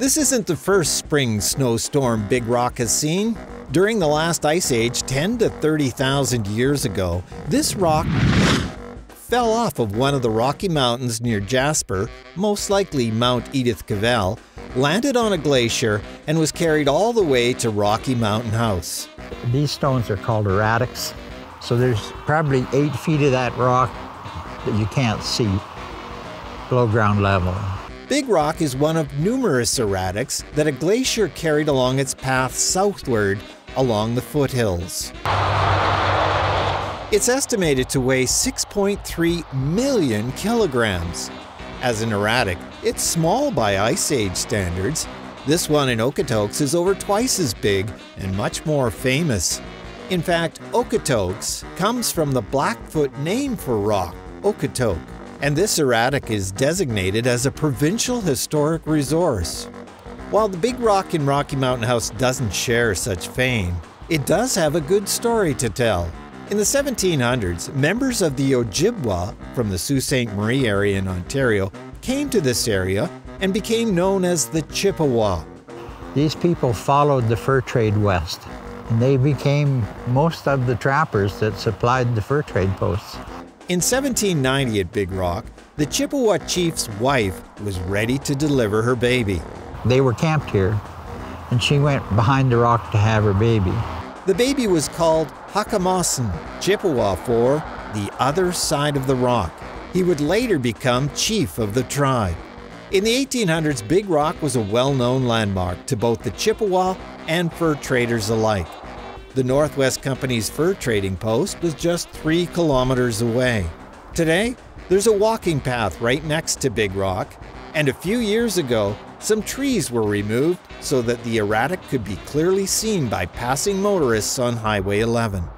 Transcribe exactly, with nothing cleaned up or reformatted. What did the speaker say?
This isn't the first spring snowstorm Big Rock has seen. During the last ice age, ten to thirty thousand years ago, this rock fell off of one of the Rocky Mountains near Jasper, most likely Mount Edith Cavell, landed on a glacier, and was carried all the way to Rocky Mountain House. These stones are called erratics, so there's probably eight feet of that rock that you can't see below ground level. Big Rock is one of numerous erratics that a glacier carried along its path southward along the foothills. It's estimated to weigh six point three million kilograms. As an erratic, it's small by Ice Age standards. This one in Okotoks is over twice as big and much more famous. In fact, Okotoks comes from the Blackfoot name for rock, Okotok, and this erratic is designated as a provincial historic resource. While the Big Rock in Rocky Mountain House doesn't share such fame, it does have a good story to tell. In the seventeen hundreds, members of the Ojibwa from the Sault Ste. Marie area in Ontario came to this area and became known as the Chippewa. These people followed the fur trade west, and they became most of the trappers that supplied the fur trade posts. In seventeen ninety at Big Rock, the Chippewa chief's wife was ready to deliver her baby. They were camped here, and she went behind the rock to have her baby. The baby was called HaKamasen, Chippewa for the other side of the rock. He would later become chief of the tribe. In the eighteen hundreds, Big Rock was a well-known landmark to both the Chippewa and fur traders alike. The Northwest Company's fur trading post was just three kilometers away. Today, there's a walking path right next to Big Rock, and a few years ago, some trees were removed so that the erratic could be clearly seen by passing motorists on Highway eleven.